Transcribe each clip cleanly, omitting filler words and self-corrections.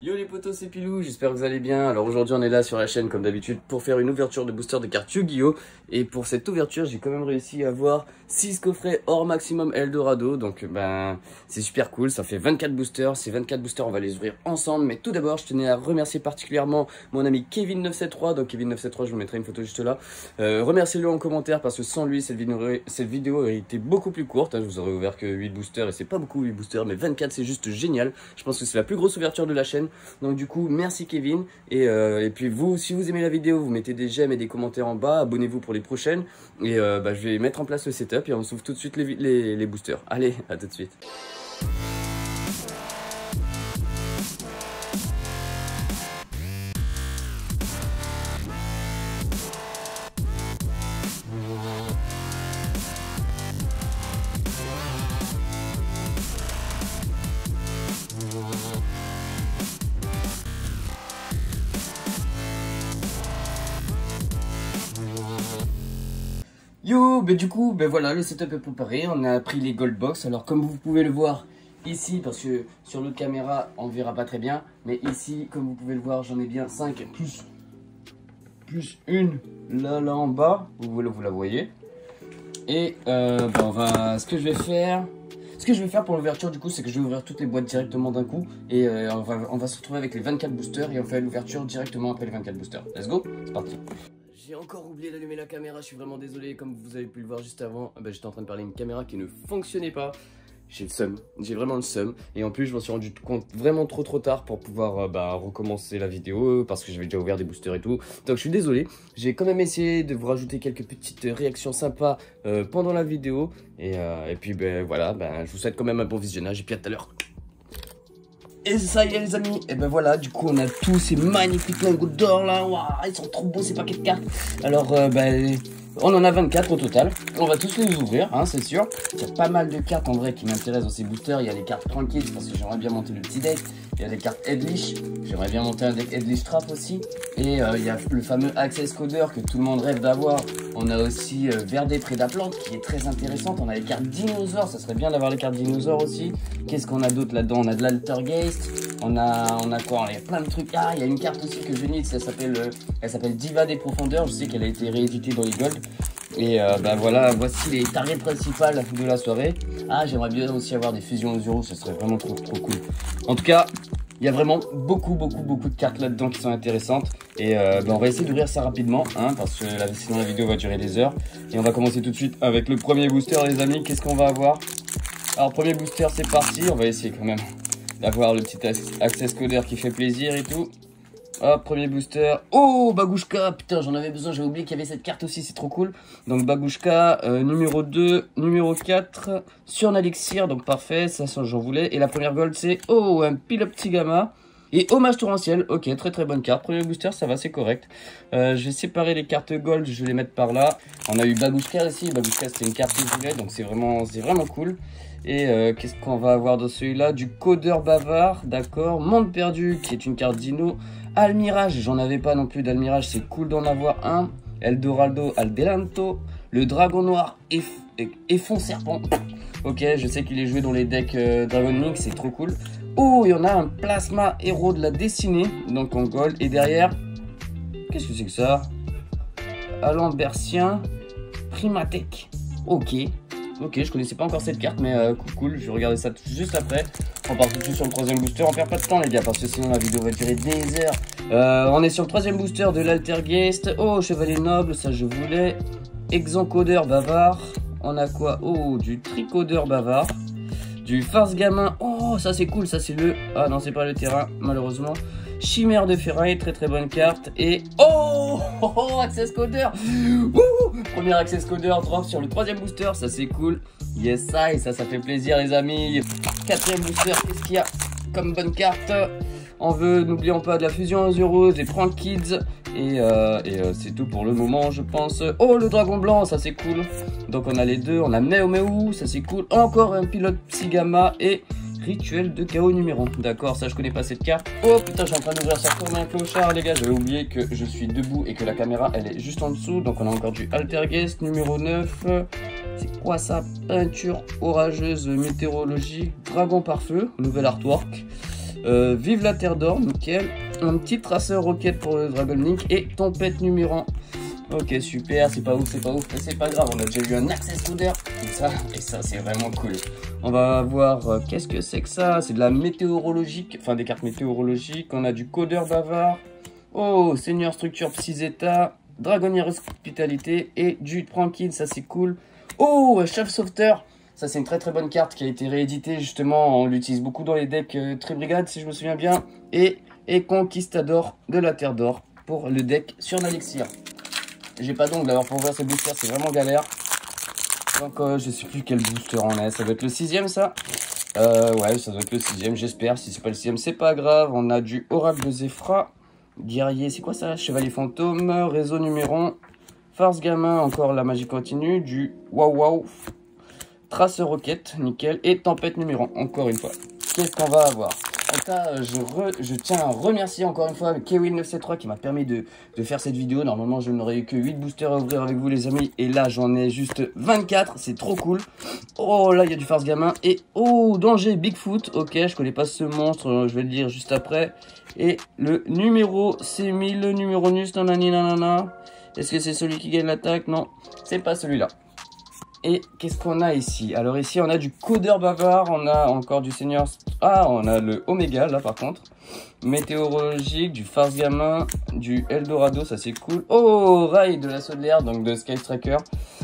Yo les potos, c'est Pilou, j'espère que vous allez bien. Alors aujourd'hui on est là sur la chaîne comme d'habitude pour faire une ouverture de booster de cartes Yu-Gi-Oh. Et pour cette ouverture j'ai quand même réussi à avoir 6 coffrets hors maximum Eldorado. Donc ben c'est super cool, ça fait 24 boosters. Ces 24 boosters on va les ouvrir ensemble. Mais tout d'abord je tenais à remercier particulièrement mon ami Kevin973. Donc Kevin973, je vous mettrai une photo juste là. Remerciez-le en commentaire parce que sans lui cette vidéo aurait été beaucoup plus courte. Je vous aurais ouvert que 8 boosters et c'est pas beaucoup 8 boosters. Mais 24 c'est juste génial. Je pense que c'est la plus grosse ouverture de la chaîne. Donc du coup merci Kevin et puis vous, si vous aimez la vidéo, vous mettez des j'aime et des commentaires en bas, abonnez-vous pour les prochaines. Et bah, je vais mettre en place le setup et on s'ouvre tout de suite les boosters. Allez, à tout de suite. Yo, bah du coup, voilà, le setup est préparé, on a pris les gold box. Alors comme vous pouvez le voir ici, parce que sur l'autre caméra on verra pas très bien, mais ici comme vous pouvez le voir j'en ai bien 5 plus une là en bas, vous la voyez. Et bah, on va, ce que je vais faire pour l'ouverture du coup, c'est que je vais ouvrir toutes les boîtes directement d'un coup. Et on va se retrouver avec les 24 boosters et on fait l'ouverture directement après les 24 boosters. Let's go, c'est parti. J'ai encore oublié d'allumer la caméra, je suis vraiment désolé, comme vous avez pu le voir juste avant, bah, j'étais en train de parler à une caméra qui ne fonctionnait pas. J'ai le seum, j'ai vraiment le seum, et en plus je m'en suis rendu compte vraiment trop tard pour pouvoir bah, recommencer la vidéo, parce que j'avais déjà ouvert des boosters et tout, donc je suis désolé. J'ai quand même essayé de vous rajouter quelques petites réactions sympas pendant la vidéo, et puis bah, voilà, bah, je vous souhaite quand même un bon visionnage, et puis à tout à l'heure. Et ça y est les amis, et ben voilà, du coup on a tous ces magnifiques lingots d'or là, waouh, ils sont trop beaux ces paquets de cartes. Alors ben, on en a 24 au total, on va tous les ouvrir, hein, c'est sûr. Il y a pas mal de cartes en vrai qui m'intéressent dans ces boosters. Il y a les cartes tranquilles parce que j'aimerais bien monter le petit deck. Il y a les cartes Eldlich, j'aimerais bien monter un deck Eldlich Trap aussi. Et il y a le fameux Access Coder que tout le monde rêve d'avoir. On a aussi Verte Predaplante qui est très intéressante. On a les cartes dinosaures, ça serait bien d'avoir les cartes dinosaures aussi. Qu'est-ce qu'on a d'autre là-dedans? On a de l'Altergeist, on a quoi? On a plein de trucs. Ah, il y a une carte aussi que je nix, elle s'appelle Diva des Profondeurs. Je sais qu'elle a été rééditée dans les Gold. Et bah voilà, voici les targets principales de la soirée. Ah, j'aimerais bien aussi avoir des fusions aux euros, ce serait vraiment trop cool. En tout cas, il y a vraiment beaucoup de cartes là-dedans qui sont intéressantes. Et bah on va essayer d'ouvrir ça rapidement, hein, parce que sinon la vidéo va durer des heures. Et on va commencer tout de suite avec le premier booster, les amis. Qu'est-ce qu'on va avoir? Alors, premier booster, c'est parti. On va essayer quand même d'avoir le petit Access Coder qui fait plaisir et tout. Hop, premier booster. Oh, Bagooska, putain, j'en avais besoin, j'ai oublié qu'il y avait cette carte aussi, c'est trop cool. Donc Bagooska, numéro 2, numéro 4, Surnalixir, donc parfait, ça j'en voulais. Et la première gold, c'est, oh, un pilote petit gamma. Et hommage torrentiel, ok, très bonne carte. Premier booster, ça va, c'est correct. Je vais séparer les cartes gold, je vais les mettre par là. On a eu Bagooska aussi, Bagooska c'était une carte que je voulais, donc c'est vraiment cool. Et qu'est-ce qu'on va avoir dans celui-là? Du Codeur Bavard, d'accord. Monde Perdu, qui est une carte dino. Almirage, j'en avais pas non plus d'Almirage, c'est cool d'en avoir un. Eldorado, Aldelanto. Le Dragon Noir, Effond Serpent. Ok, je sais qu'il est joué dans les decks Dragon Link, c'est trop cool. Oh, il y en a un Plasma Héros de la Destinée, donc en gold. Et derrière, qu'est-ce que c'est que ça? Alambertien Primatec. Ok. Ok, je connaissais pas encore cette carte, mais cool, je vais regarder ça juste après. On part tout de suite sur le troisième booster, on perd pas de temps les gars, parce que sinon la vidéo va durer des heures. On est sur le troisième booster de l'Altergeist. Oh, Chevalier Noble, ça je voulais. Codeur Bavard. On a quoi? Oh, du Tricodeur Bavard. Du Farce Gamin. Oh, ça c'est cool, ça c'est le... Ah non, c'est pas le terrain, malheureusement. Chimère de Ferraille, très bonne carte. Et... Oh, Access Coder. Premier Access Coder drop sur le troisième booster, ça c'est cool. Yes, ça fait plaisir les amis. Quatrième booster, qu'est-ce qu'il y a comme bonne carte? On veut, n'oublions pas, de la fusion aux euros, des prank kids. Et c'est tout pour le moment, je pense. Oh, le Dragon Blanc, ça c'est cool. Donc on a les deux, on a Méo, ça c'est cool. Encore un pilote Psygamma et... Rituel de chaos numéro 1. D'accord, ça je connais pas cette carte. Oh putain, je suis en train d'ouvrir ça comme un clochard les gars. J'avais oublié que je suis debout et que la caméra elle est juste en dessous. Donc on a encore du Altergeist numéro 9. C'est quoi ça? Peinture orageuse météorologique. Dragon par Feu. Nouvel artwork. Vive la Terre d'Or, nickel. Un petit traceur roquette pour le Dragon Link et Tempête numéro 1. Ok, super, c'est pas ouf, mais c'est pas grave, on a déjà eu un Access Coder, et ça c'est vraiment cool. On va voir, qu'est-ce que c'est que ça? C'est de la météorologique, enfin des cartes météorologiques, on a du Codeur Bavard, oh, Seigneur Structure Psy Zeta, Dragonnier Hospitalité, et du Tranquille, ça c'est cool. Oh, Chef Sauveteur, ça c'est une très très bonne carte qui a été rééditée justement, on l'utilise beaucoup dans les decks Tri-Brigade si je me souviens bien, et Conquistador de la Terre d'Or pour le deck Surnalixir. J'ai pas d'ongle d'avoir pour ouvrir ce booster, c'est vraiment galère. Donc je sais plus quel booster on a, ça doit être le 6ème ça. Ouais, ça doit être le 6ème, j'espère. Si c'est pas le 6ème, c'est pas grave. On a du Oracle de Zéphra, Guerrier, c'est quoi ça? Chevalier Fantôme, Réseau numéro 1, Farce Gamin, encore la magie continue, du Wow Wow, Traceur Roquette, nickel, et Tempête numéro 1, encore une fois. Qu'est-ce qu'on va avoir? Ça, je tiens à remercier encore une fois Kevin973 qui m'a permis de faire cette vidéo. Normalement, je n'aurais eu que 8 boosters à ouvrir avec vous, les amis. Et là, j'en ai juste 24. C'est trop cool. Oh, là, il y a du Farce Gamin. Et oh, Danger Bigfoot. Ok, je connais pas ce monstre. Je vais le dire juste après. Et le numéro C1000, le numéro nus. Nanani nanana. Est-ce que c'est celui qui gagne l'attaque? Non, c'est pas celui-là. Et qu'est-ce qu'on a ici? Alors ici on a du Codeur Bavard, on a encore du Seigneur... Ah, on a le Oméga là par contre. Météorologique, du Farce Gamin, du Eldorado, ça c'est cool. Oh, Rail de la Solaire, donc de Sky Striker.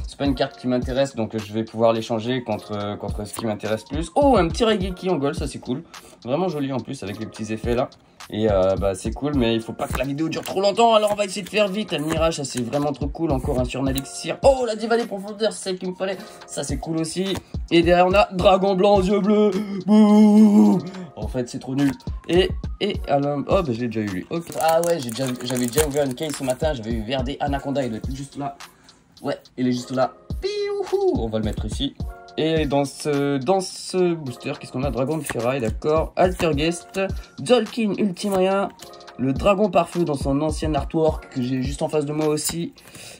C'est pas une carte qui m'intéresse, donc je vais pouvoir l'échanger contre ce qui m'intéresse plus. Oh, un petit Raigeki en gold, ça c'est cool. Vraiment joli en plus avec les petits effets là. Et bah c'est cool, mais il faut pas que la vidéo dure trop longtemps, alors on va essayer de faire vite. Almirage, ça c'est vraiment trop cool, encore un Surnalixir. Oh, la Diva des Profondeurs, c'est celle qu'il me fallait, ça c'est cool aussi. Et derrière on a Dragon Blanc aux Yeux Bleus. Bouh, en fait c'est trop nul. Et Alambertien, oh bah je l'ai déjà eu lui, okay. Ah ouais, j'avais déjà ouvert une case ce matin, j'avais eu Verdé Anaconda, il est juste là. Ouais, il est juste là. Piouhou, on va le mettre ici. Et dans ce booster, qu'est-ce qu'on a? Dragon de Ferraille, d'accord. Altergeist, Jolkin Ultimaya, le Dragon par Feu dans son ancien artwork que j'ai juste en face de moi aussi.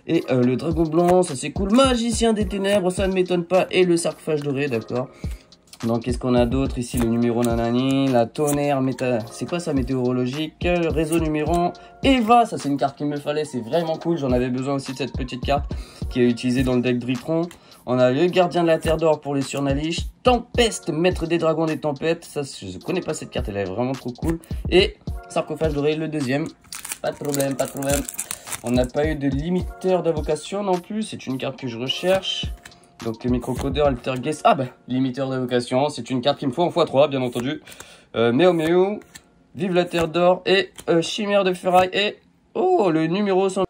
Et le Dragon Blanc, ça c'est cool. Magicien des Ténèbres, ça ne m'étonne pas. Et le Sarcophage Doré, d'accord. Donc qu'est-ce qu'on a d'autre ici? Le numéro nanani, la tonnerre, c'est quoi ça? Météorologique, le réseau numéro Eva, ça c'est une carte qu'il me fallait, c'est vraiment cool. J'en avais besoin aussi de cette petite carte qui est utilisée dans le deck Dritron. On a le Gardien de la Terre d'Or pour les Surnaliches, Tempeste Maître des Dragons des Tempêtes, ça je connais pas cette carte, elle est vraiment trop cool. Et Sarcophage Doré, le deuxième, pas de problème, pas de problème. On n'a pas eu de Limiteur d'Avocation non plus, c'est une carte que je recherche. Donc le microcodeur, Altergeist, ah bah, Limiteur d'Avocation, c'est une carte qu'il me faut en x3 bien entendu. Méo Méo, Vive la Terre d'Or et Chimère de Ferraille et oh le numéro 100.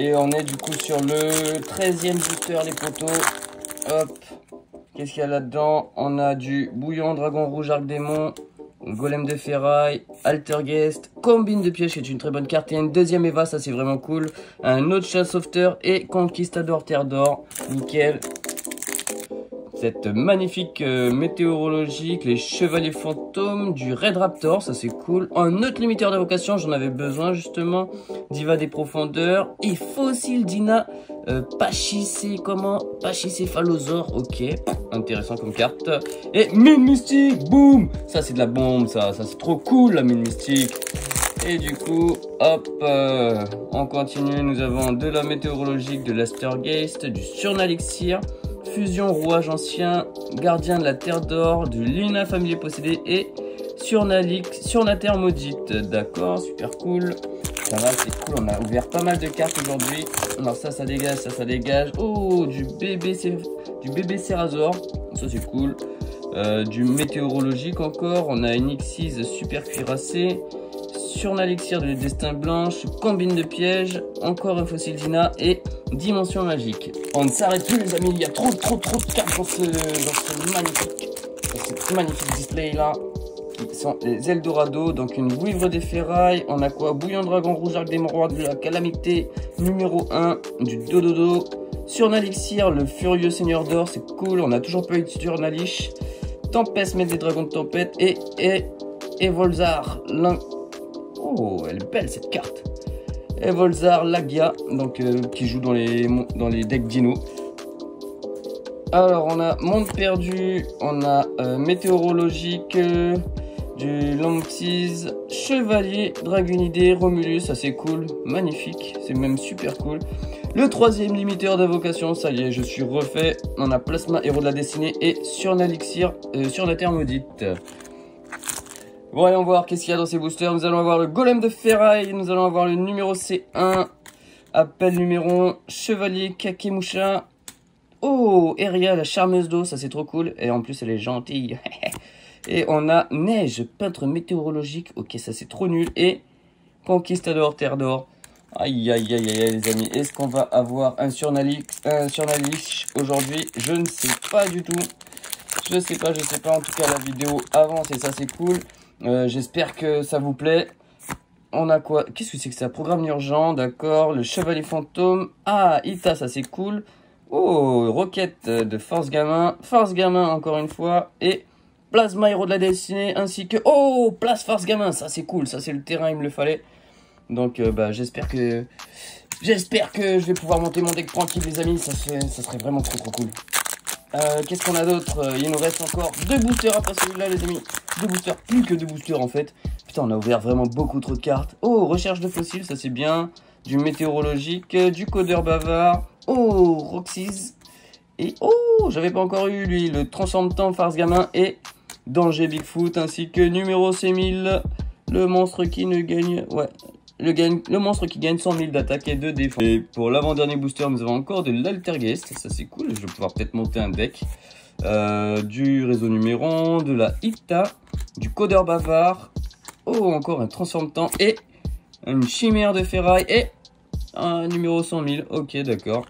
Et on est du coup sur le 13e booster les potos. Hop. Qu'est-ce qu'il y a là-dedans? On a du Bouillon Dragon Rouge Arc Démon, Golem de Ferraille, Altergeist, Combine de Piège qui est une très bonne carte. Et une deuxième Eva, ça c'est vraiment cool. Un autre Chat Sauveteur et Conquistador Terre d'Or. Nickel. Cette magnifique météorologique, les Chevaliers Fantômes, du Red Raptor, ça c'est cool. Un autre limiteur d'invocation, j'en avais besoin justement. Diva des Profondeurs et Fossile Dina, Pachissé, comment? Pachicéphalosaure, ok, intéressant comme carte. Et Mine Mystique, boum! Ça c'est de la bombe, ça c'est trop cool la Mine Mystique. Et du coup, hop, on continue, nous avons de la météorologique, de l'Astergeist, du Surnalixir. Fusion, Rouage Ancien, Gardien de la Terre d'Or, du Lina Familier Possédé et sur la Terre Maudite. D'accord, super cool. Ça va, c'est cool, on a ouvert pas mal de cartes aujourd'hui. Alors ça dégage, ça dégage. Oh, du bébé Cérazor, ça c'est cool. Du Météorologique encore, on a une X6 Super Cuirassé. Surnalixir de Destin Blanche, Combine de Piège, encore un Fossile Dina et Dimension Magique. On ne s'arrête plus les amis, il y a trop de cartes dans ce magnifique display là. Qui sont les Eldorado, donc une Bouivre des Ferrailles, on a quoi? Bouillon Dragon Rouge Arc des Miroirs de la Calamité, numéro 1, du Dododo. Surnalixir, le Furieux Seigneur d'Or, c'est cool, on n'a toujours pas eu de Surnalich. Tempeste Maître des Dragons des Tempêtes et Evolzar. Oh, elle est belle cette carte. Evolzar Lagia, donc qui joue dans les decks Dino. Alors on a Monde Perdu, on a Météorologique, du Lampsies, Chevalier, Dragunidé, Romulus, ça c'est cool, magnifique, c'est même super cool. Le troisième limiteur d'Avocation, ça y est, je suis refait. On a Plasma Héros de la Destinée et Surnalixir sur la Terre Maudite. Bon, allons voir qu'est-ce qu'il y a dans ces boosters. Nous allons avoir le Golem de Ferraille, nous allons avoir le numéro C1, Appel numéro 1, Chevalier Kakemusha. Oh, Eria, la charmeuse d'eau, ça c'est trop cool. Et en plus, elle est gentille. Et on a Neige, peintre météorologique. Ok, ça c'est trop nul. Et Conquistador, Terre d'Or. Aïe, aïe, aïe, aïe, les amis. Est-ce qu'on va avoir un Surnalix aujourd'hui? Je ne sais pas du tout. Je sais pas. En tout cas, la vidéo avance et ça c'est cool. J'espère que ça vous plaît. On a quoi? Qu'est-ce que c'est que ça? Programme urgent, d'accord. Le Chevalier Fantôme. Ah, Ita, ça c'est cool. Oh, Roquette de Farce Gamin. Farce Gamin, encore une fois. Et Plasma Héros de la Destinée. Ainsi que... Oh, Place Farce Gamin. Ça, c'est cool. Ça, c'est le terrain, il me le fallait. Donc, bah, j'espère que je vais pouvoir monter mon deck tranquille, les amis. Ça serait vraiment trop, trop cool. Qu'est-ce qu'on a d'autre? Il nous reste encore 2 boosters après celui-là, les amis. 2 boosters. Plus que 2 boosters, en fait. Putain, on a ouvert vraiment beaucoup trop de cartes. Oh, Recherche de Fossiles. Ça, c'est bien. Du Météorologique. Du Codeur Bavard. Oh, Roxys. Et oh, j'avais pas encore eu lui, le Transforme Temps, Farce Gamin et Danger Bigfoot, ainsi que numéro C1000, le monstre qui ne gagne, ouais, le monstre qui gagne 100 000 d'attaque et de défense. Et pour l'avant-dernier booster, nous avons encore de l'Altergeist, ça c'est cool, je vais pouvoir peut-être monter un deck, du Réseau numéro 1, de la Ita, du Codeur Bavard, oh, encore un Transforme Temps et une Chimère de Ferraille et... un numéro 100 000, ok d'accord,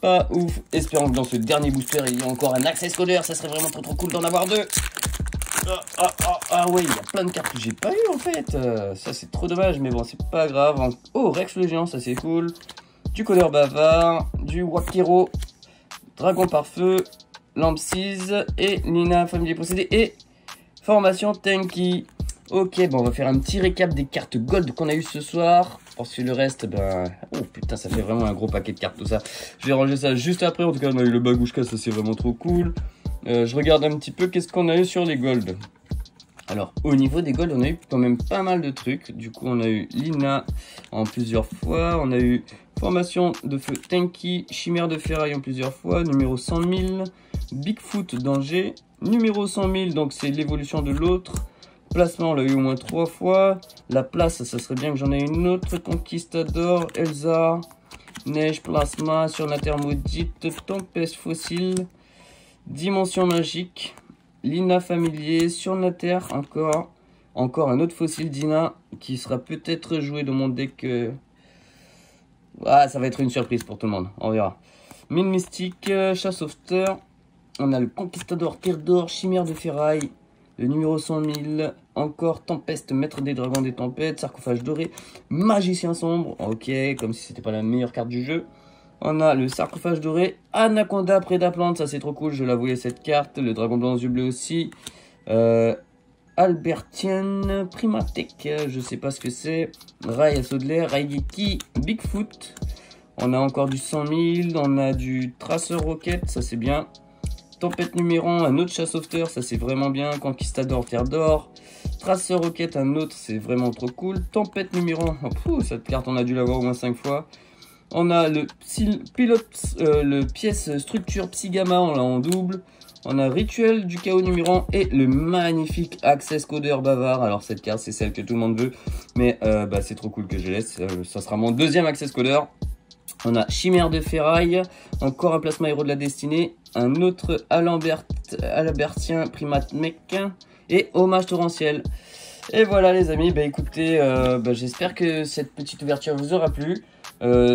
pas ouf. Espérons que dans ce dernier booster il y a encore un Access Coder, ça serait vraiment trop trop cool d'en avoir 2. Ah ouais, il y a plein de cartes que j'ai pas eu en fait, ça c'est trop dommage mais bon c'est pas grave. Oh, Rex le géant, ça c'est cool, du Codeur Bavard, du Wakiro, Dragon par Feu, Lampsies et Nina, Famille Possédée et Formation Tenki. Ok, bon, on va faire un petit récap des cartes gold qu'on a eu ce soir. Parce que le reste, ben... Oh putain, ça fait vraiment un gros paquet de cartes, tout ça. Je vais ranger ça juste après. En tout cas, on a eu le Bagooska, ça c'est vraiment trop cool. Je regarde un petit peu qu'est-ce qu'on a eu sur les gold. Alors, au niveau des gold, on a eu quand même pas mal de trucs. Du coup, on a eu Lina en plusieurs fois. On a eu Formation de Feu Tenki, Chimère de Ferraille en plusieurs fois. Numéro 100 000, Bigfoot Danger. Numéro 100 000, donc c'est l'évolution de l'autre. Placement, on l'a eu au moins 3 fois. La place, ça serait bien que j'en ai une autre. Conquistador, Elsa, Neige, Plasma, Sur la Terre Maudite, Tempeste Fossile, Dimension Magique, Lina Familier, Sur la Terre, encore un autre fossile, Dina, qui sera peut-être joué dans mon deck. Ah, ça va être une surprise pour tout le monde, on verra. Mine Mystique, Chat Sauveteur, on a le Conquistador, Terre d'Or, Chimère de Ferraille, le numéro 100 000, encore Tempeste, Maître des Dragons des Tempêtes, Sarcophage Doré, Magicien Sombre, ok, comme si c'était pas la meilleure carte du jeu. On a le Sarcophage Doré, Anaconda, Predaplante, ça c'est trop cool, je la voulais cette carte, le Dragon Blanc aux Yeux Bleus aussi, Alambertien Primatec, je sais pas ce que c'est, Rai à Saudelaire, Raigeki, Bigfoot, on a encore du 100 000, on a du Traceur Rocket, ça c'est bien. Tempête numéro 1, un autre Chat Sauveteur, ça c'est vraiment bien. Conquistador, Terre d'Or. Traceur Roquette, un autre, c'est vraiment trop cool. Tempête numéro 1, oh, pff, cette carte on a dû l'avoir au moins 5 fois. On a le pilote, le pièce structure Psygamma, on l'a en double. On a Rituel du Chaos numéro 1 et le magnifique Access Coder Bavard. Alors cette carte c'est celle que tout le monde veut, mais bah, c'est trop cool que je laisse. Ça sera mon deuxième Access Coder. On a Chimère de Ferraille, encore un Plasma Héros de la Destinée, un autre Alambertien Primatec et Hommage Torrentiel. Et voilà les amis, bah écoutez, j'espère que cette petite ouverture vous aura plu.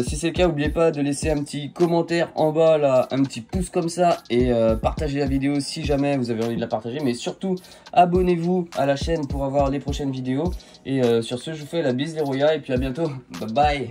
Si c'est le cas, n'oubliez pas de laisser un petit commentaire en bas, là, un petit pouce comme ça, et partagez la vidéo si jamais vous avez envie de la partager, mais surtout abonnez-vous à la chaîne pour avoir les prochaines vidéos. Et sur ce, je vous fais la bise les royas, et puis à bientôt, bye bye.